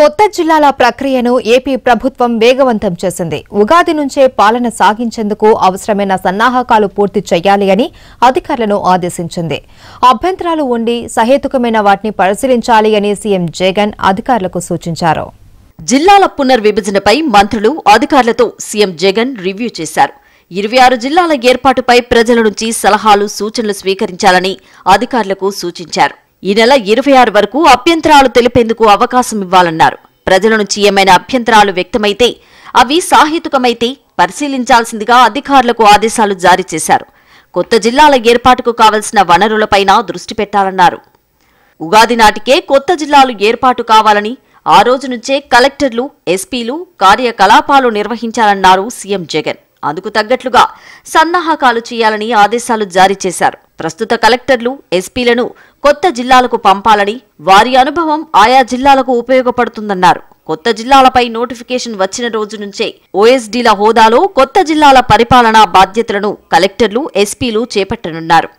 కొత్త జిల్లాల ప్రక్రియను ఏపీ ప్రభుత్వం వేగవంతం చేసింది. ఉగాది నుంచే పాలన సాగించేందుకు అవసరమైన సన్నాహకాలు పూర్తి చేయాలి అని అధికారులను ఆదేశించింది. అభ్యంతరాలు ఉండి సహేతుకమైన వాటిని పరిశీలించాలి అని సీఎం జగన్ అధికారులకు సూచించారు. జిల్లాల పునర్విభజనపై మంత్రులు అధికారులతో సీఎం జగన్ రివ్యూ చేశారు. 26 జిల్లాల ఏర్పాటుపై ప్రజల నుంచి సలహాలు సూచనలు స్వీకరించాలని అధికారులకు సూచించారు. ఈ నెల 26 వరకు అభ్యంతరాలు తెలిపేందుకు అవకాశం ఇవ్వాలన్నారు. ప్రజల నుంచి ఏమైనా అభ్యంతరాలు వ్యక్తమైతే అవి సాహితికమైతే పరిశీలించాల్సిందిగా అధికారులకు ఆదేశాలు జారీ చేశారు. కొత్త జిల్లాల ఏర్పాటుకు కావలసిన వనరులపైన దృష్టి పెట్టాలన్నారు. ఉగాది నాటికే కొత్త జిల్లాలు ఏర్పాటు కావాలని, ఆ రోజు నుంచే కలెక్టర్లు, ఎస్పీలు కార్యకలాపాలు నిర్వహించాలన్నారు సీఎం జగన్. అందుకు తగ్గట్లుగా సన్నాహకాలు చేయాలని ఆదేశాలు జారీ చేశారు. ప్రస్తుత కలెక్టర్లు, ఎస్పీలను కొత్త జిల్లాలకు పంపాలని, వారి అనుభవం ఆయా జిల్లాలకు ఉపయోగపడుతుందన్నారు. కొత్త జిల్లాలపై నోటిఫికేషన్ వచ్చిన రోజు నుంచే OSDల హోదాలో కొత్త జిల్లాల పరిపాలనా బాధ్యతలను కలెక్టర్లు, ఎస్పీలు చేపట్టనున్నారు.